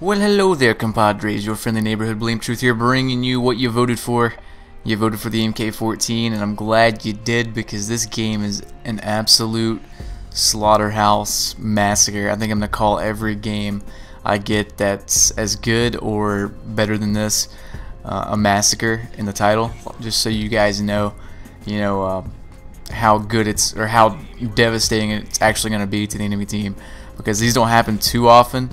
Well, hello there, compadres. Your friendly neighborhood Blame Truth here, bringing you what you voted for. You voted for the MK14, and I'm glad you did, because this game is an absolute slaughterhouse massacre. I think I'm gonna call every game I get that's as good or better than this a massacre in the title, just so you guys know, you know, how good it's, or how devastating it's actually gonna be to the enemy team, because these don't happen too often.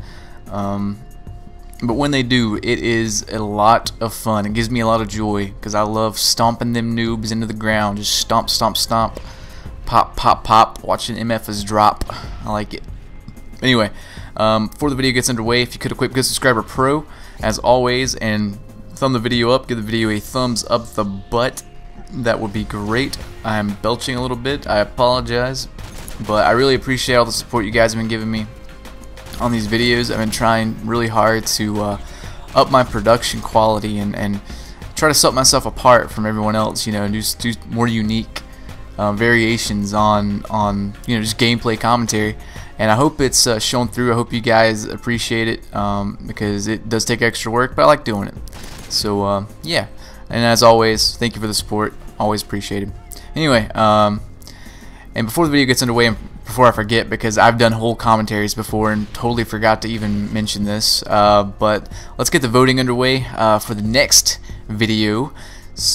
But when they do, it is a lot of fun. It gives me a lot of joy because I love stomping them noobs into the ground. Just stomp, stomp, stomp, pop, pop, pop. Watching MFs drop, I like it. Anyway, before the video gets underway, if you could equip Good Subscriber Pro as always and thumb the video up, give the video a thumbs up the butt. That would be great. I'm belching a little bit. I apologize, but I really appreciate all the support you guys have been giving me on these videos. I've been trying really hard to up my production quality and try to set myself apart from everyone else, you know, and just do more unique variations on you know, just gameplay commentary. And I hope it's shown through. I hope you guys appreciate it, because it does take extra work, but I like doing it. So yeah, and as always, thank you for the support. Always appreciated. Anyway, and before the video gets underway, before I forget, because I've done whole commentaries before and totally forgot to even mention this, but let's get the voting underway for the next video.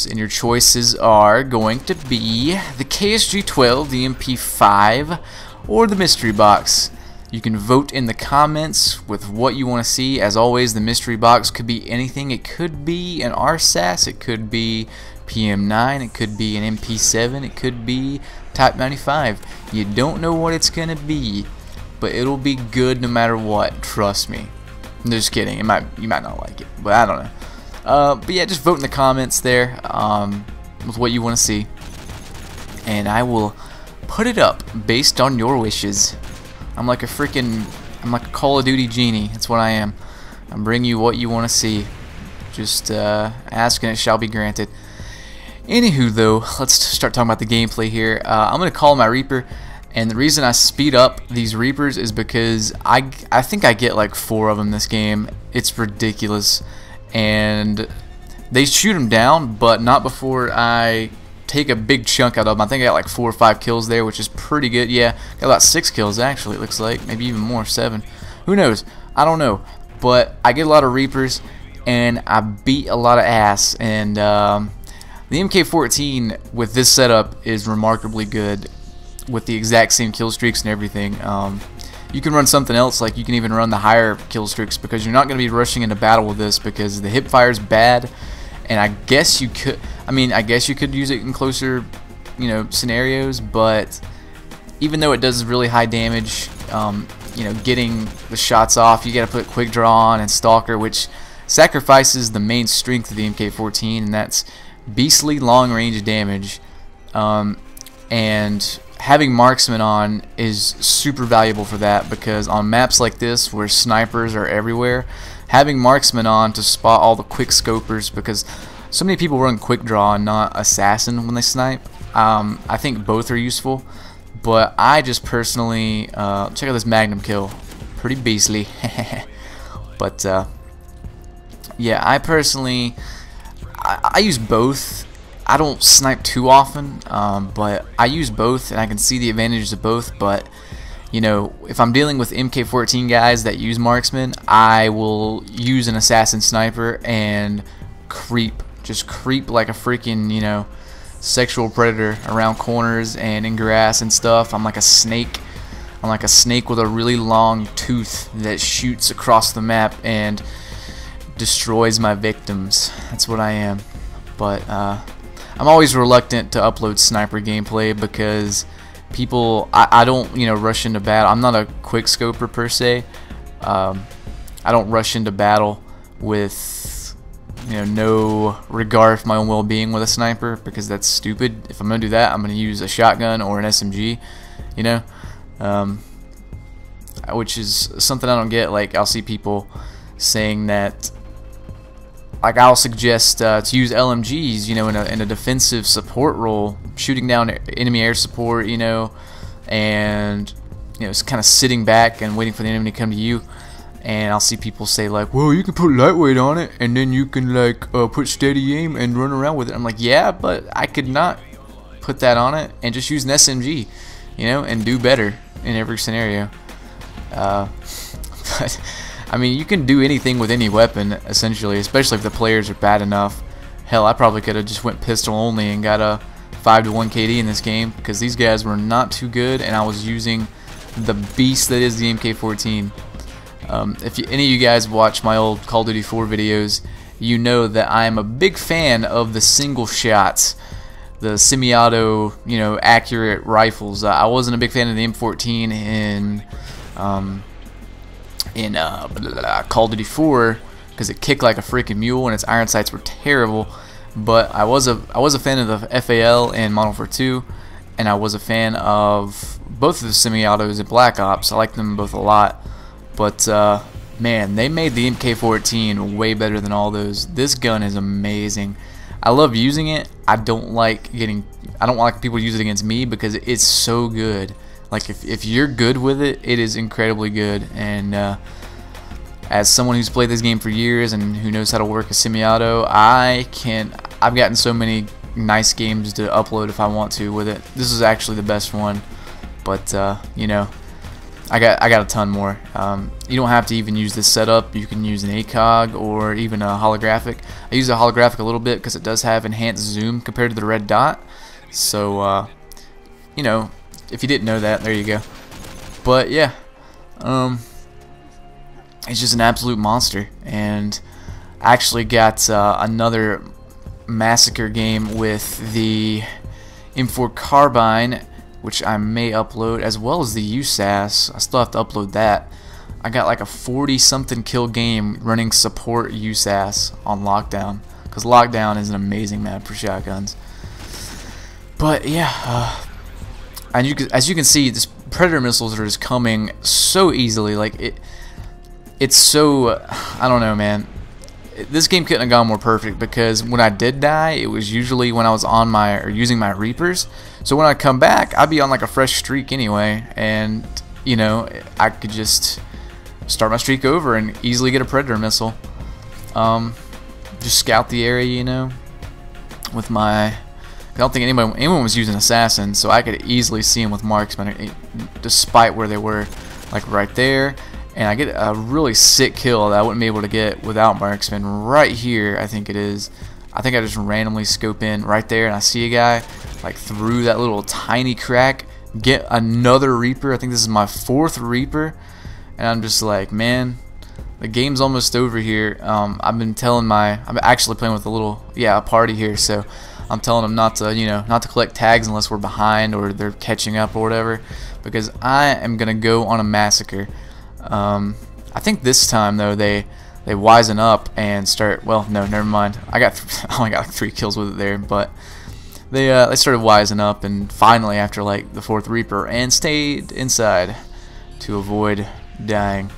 And your choices are going to be the KSG-12, the MP5, or the mystery box. You can vote in the comments with what you want to see. As always, the mystery box could be anything. It could be an USAS, it could be PM9, it could be an MP7, it could be Type 95. You don't know what it's gonna be, but it'll be good no matter what. Trust me. I'm just kidding. It might, you might not like it, but I don't know. But yeah, just vote in the comments there with what you want to see, and I will put it up based on your wishes. I'm like a freaking, I'm like a Call of Duty genie. That's what I am. I'm bringing you what you want to see. Just ask and it shall be granted. Anywho, though, let's start talking about the gameplay here. I'm going to call my Reaper, and the reason I speed up these Reapers is because I think I get like 4 of them this game. It's ridiculous, and they shoot them down, but not before I take a big chunk out of them. I think I got like 4 or 5 kills there, which is pretty good. Yeah, got about 6 kills actually, it looks like, maybe even more, 7. Who knows? I don't know, but I get a lot of Reapers, and I beat a lot of ass, and the MK14 with this setup is remarkably good with the exact same kill streaks and everything. You can run something else, like you can even run the higher kill streaks, because you're not going to be rushing into battle with this because the hip fire is bad. And I guess you could, I mean, I guess you could use it in closer, you know, scenarios, but even though it does really high damage, you know, getting the shots off, you got to put Quick Draw on and Stalker, which sacrifices the main strength of the MK14, and that's beastly long range damage, and having marksman on is super valuable for that, because on maps like this where snipers are everywhere, having marksman on to spot all the quick scopers, because so many people run Quick Draw and not assassin when they snipe. I think both are useful, but I just personally check out this Magnum kill, pretty beastly. But yeah, I personally I use both. I don't snipe too often, but I use both, and I can see the advantages of both. But you know, if I'm dealing with MK14 guys that use marksman, I will use an assassin sniper and creep, just creep like a freaking, you know, sexual predator around corners and in grass and stuff. I'm like a snake. I'm like a snake with a really long tooth that shoots across the map and destroys my victims. That's what I am. But I'm always reluctant to upload sniper gameplay because people, I don't, you know, rush into battle. I'm not a quick scoper per se. I don't rush into battle with, you know, no regard for my own well-being with a sniper, because that's stupid. If I'm gonna do that, I'm gonna use a shotgun or an SMG, you know, which is something I don't get. Like, I'll see people saying that, like, I'll suggest to use LMGs, you know, in a defensive support role, shooting down enemy air support, you know, and it's kind of sitting back and waiting for the enemy to come to you. And I'll see people say like, well, you can put lightweight on it and then you can like put steady aim and run around with it. I'm like, yeah, but I could not put that on it and just use an SMG, and do better in every scenario. But I mean, you can do anything with any weapon essentially, especially if the players are bad enough. Hell, I probably could have just went pistol only and got a 5-to-1 KD in this game, because these guys were not too good and I was using the beast that is the MK14. If any of you guys watch my old Call of Duty 4 videos, you know that I am a big fan of the single shots, the semi-auto, accurate rifles. I wasn't a big fan of the M14 in Call of Duty 4 because it kicked like a freaking mule and its iron sights were terrible. But I was a fan of the FAL and Model 42, and I was a fan of both of the semi-autos in Black Ops. I liked them both a lot. But man, they made the MK14 way better than all those. This gun is amazing. I love using it. I don't like people to use it against me because it's so good. Like if you're good with it, it is incredibly good. And as someone who's played this game for years and who knows how to work a semi-auto, I've gotten so many nice games to upload if I want to with it. This is actually the best one. But I got a ton more. You don't have to even use this setup. You can use an ACOG or even a holographic. I use a holographic a little bit because it does have enhanced zoom compared to the red dot. So if you didn't know that, there you go. But yeah, it's just an absolute monster. And I actually got another massacre game with the M4 carbine, which I may upload, as well as the USAS. I still have to upload that. I got like a 40-something kill game running support USAS on Lockdown, because Lockdown is an amazing map for shotguns. But yeah, and as you can see, this predator missiles are just coming so easily. Like it's so I don't know, man. This game couldn't have gone more perfect, because when I did die, it was usually when I was on my or using my Reapers. So when I come back, I'd be on like a fresh streak anyway, and I could just start my streak over and easily get a predator missile. Just scout the area, with my. I don't think anyone was using assassin, so I could easily see them with marksmen, despite where they were, like right there. And I get a really sick kill that I wouldn't be able to get without marksman right here. I think it is. I think I just randomly scope in right there and I see a guy like through that little tiny crack, get another Reaper. I think this is my 4th Reaper, and I'm just like, man, the game's almost over here. I've been telling I'm actually playing with a party here, so I'm telling them not to collect tags unless we're behind or they're catching up or whatever, because I am gonna go on a massacre. I think this time though they wisen up and start. Well, no, never mind. I only got like 3 kills with it there, but they started wisen up, and finally after like the 4th Reaper, and stayed inside to avoid dying,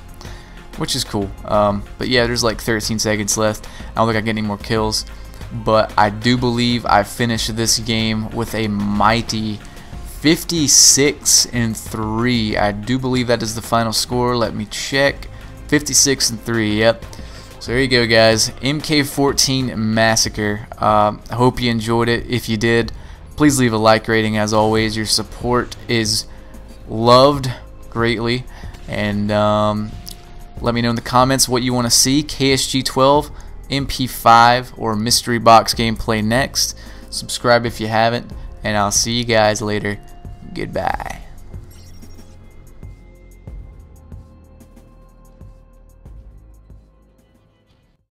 which is cool. But yeah, there's like 13 seconds left. I don't think I get any more kills, but I do believe I finished this game with a mighty 56-3. I do believe that is the final score. Let me check. 56-3. Yep. So there you go, guys. MK14 Massacre. I hope you enjoyed it. If you did, please leave a like rating. As always, your support is loved greatly. And let me know in the comments what you want to see. KSG-12, MP5, or mystery box gameplay next. Subscribe if you haven't. And I'll see you guys later. Goodbye.